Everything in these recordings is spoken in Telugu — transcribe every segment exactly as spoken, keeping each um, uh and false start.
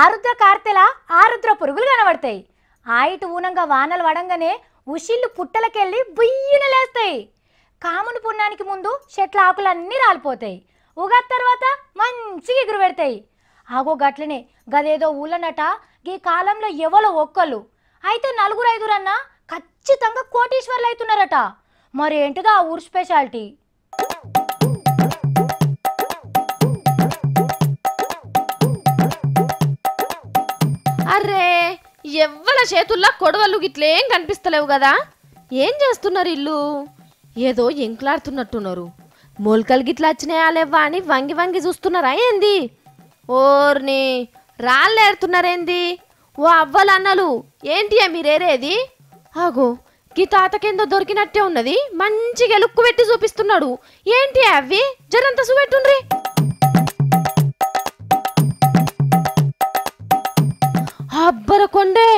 ఆరుద్ర కార్తెలా ఆరుద్ర పురుగులు కనబడతాయి. ఆయిటి ఊనంగా వానలు వడంగానే ఉషిళ్ళు పుట్టలకెళ్ళి బుయ్యన లేస్తాయి. కాముని పున్నానికి ముందు చెట్ల ఆకులన్నీ రాలిపోతాయి. ఉగాది తర్వాత మంచిగా ఎగురు పెడతాయి. ఆగో గట్లనే గదేదో ఊళ్ళనట ఈ కాలంలో ఎవరో ఒక్కళ్ళు అయితే నలుగురు ఐదురన్నా ఖచ్చితంగా కోటీశ్వర్లు అవుతున్నారట. మరేంటిదో ఆ ఊరు స్పెషాలిటీ. అర్రే, ఎవ్వల చేతుల్లో కొడవలు గిట్లేం కనిపిస్తలేవు కదా, ఏం చేస్తున్నారు ఇల్లు? ఏదో ఎంకులాడుతున్నట్టున్నారు. మొలకలు గిట్లా వచ్చినాయా లేవా అని వంగి వంగి చూస్తున్నారా ఏంది? ఓర్ని, రాళ్ళేరుతున్నారేంది? ఓ అవ్వలన్నలు, ఏంటియా మీరేరేది? ఆగో గీ తాతకేందో దొరికినట్టే ఉన్నది, మంచిగా లుక్కు పెట్టి చూపిస్తున్నాడు. ఏంటి అవి? జరంత చూపెట్టుండ్రి. అబ్బర కొండే,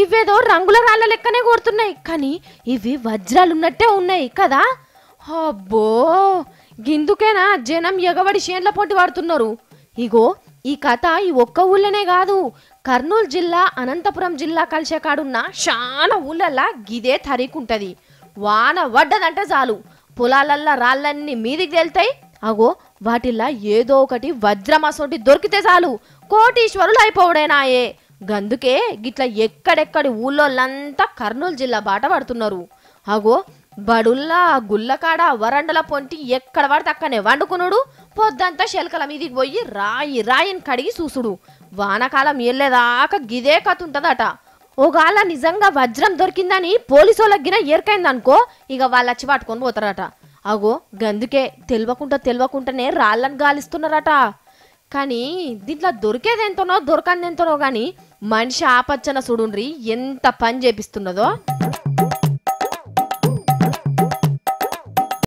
ఇవేదో రంగుల రాళ్ళ లెక్కనే కొడుతున్నాయి, కానీ ఇవి వజ్రాలున్నట్టే ఉన్నాయి కదా. అబ్బో, గిందుకేనా జనం ఎగబడి షేన్ల పొంటి వాడుతున్నారు? ఇగో ఈ కథ ఈ ఒక్క ఊళ్ళనే కాదు, కర్నూలు జిల్లా అనంతపురం జిల్లా కలిసే కాడున్న చాలా ఊళ్ళల్లా గిదే తరీకుంటుంది. వాన వడ్డదంటే చాలు పొలాలల్లా రాళ్ళన్నీ మీదికి తేలుతాయి. అగో వాటిల్లా ఏదో ఒకటి వజ్రమసోటి దొరికితే చాలు కోటీశ్వరులు అయిపోవడేనాయే. గందుకే గిట్లా ఎక్కడెక్కడి ఊళ్ళోళ్ళంతా కర్నూలు జిల్లా బాట పడుతున్నారు. అగో బడుల్లా గుళ్ళకాడ వరండల పొంటి ఎక్కడ పడితే అక్కనే వండుకునుడు, పొద్దంతా శెలకల మీదికి పోయి రాయి రాయిని కడిగి చూసుడు. వానకాలం వెళ్ళేదాకా గిదే కథ ఉంటుందట. ఒకవేళ నిజంగా వజ్రం దొరికిందని పోలీసు వాళ్ళకిన ఎరకైందనుకో, ఇక వాళ్ళు వచ్చి పట్టుకొని పోతారట. అగో గందుకే తెలియకుండా తెలియకుండానే రాళ్ళని గాలిస్తున్నారట. కానీ దీంట్లో దొరికేది ఎంతనో దొరకంది ఎంతనో, కానీ మనిషి ఆపచ్చన చూడుండ్రి ఎంత పని చేపిస్తున్నదో.